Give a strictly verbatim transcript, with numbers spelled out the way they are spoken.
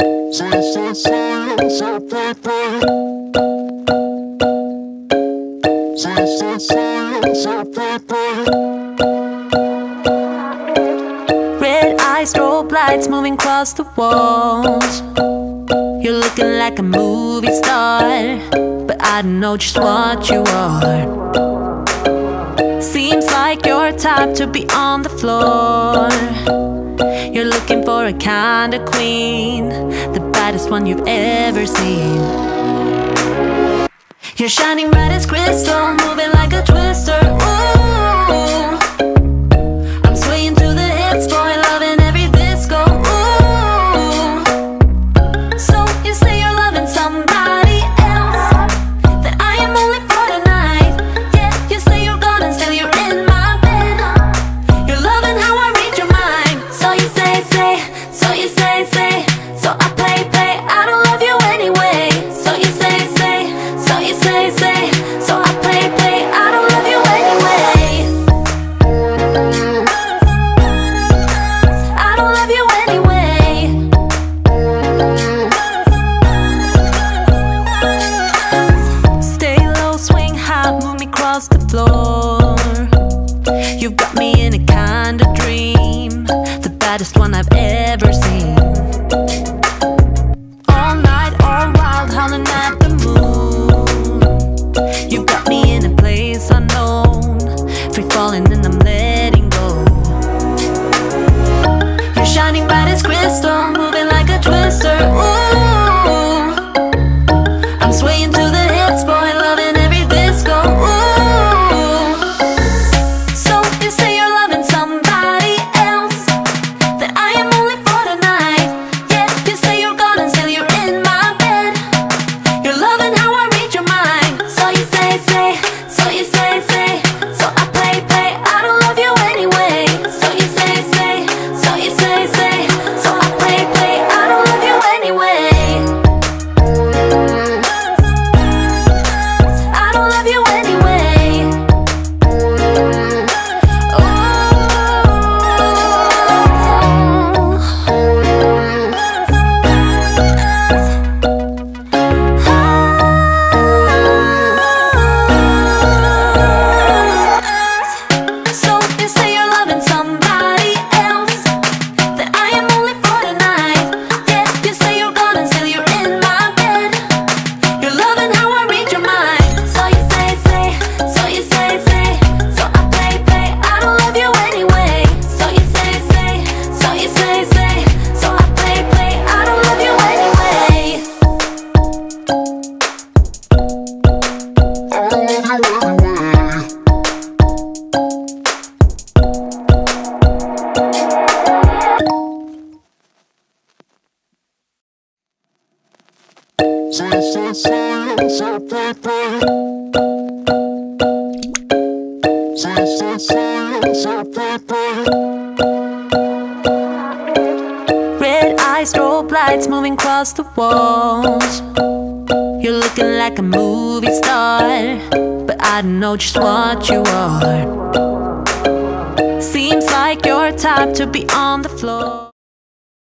Red eyes, strobe lights moving across the walls. You're looking like a movie star, but I know just what you are. Seems like you're type to be on the floor. You're looking for a kind of queen, the baddest one you've ever seen. You're shining bright as crystal, moving like a twister. Ooh, I'm swaying to the hits, boy, loving every disco. Ooh, so you say you're loving somebody else, that I am only for tonight. Yeah, you say you're gone and still you're in my bed. You're loving how I read your mind. So you say, say, so you say, say, so I play, play, I don't love you anyway. So you say, say, so you say, say, so I play, play, I don't love you anyway. I don't love you anyway. Stay low, swing high, move me across the floor. You've got me in a kind of dream, the baddest one I've ever seen. Shining bright as crystal, moving like a twister. Ooh, I'm swaying to the hits, boy, loving every disco. Ooh, so you say you're loving somebody else, that I am only for tonight. Yeah, you say you're gone and still you're in my bed. You're loving how I read your mind. So you say, say, so you say, say, so I play, play, I don't love you anyway. So you say, say, so you say, say, so I play, play, I don't love you anyway. I don't love you anyway. Oh. Oh. So you say you're loving somebody else, that I am only for tonight. Yeah, you say you're gone and still you're in my bed. You're loving how I read your mind. So you say, say, so you say, say, so I play, play, I don't love you anyway. So you say, say, so you say, say, so I play, play, I don't love you anyway. I don't love you anyway. Say, say, say, so play, play. Say, say, say, so play, play. Red eyes, strobe lights moving across the walls. You're looking like a movie star, but I know just what you are. Seems like you're type to be on the floor.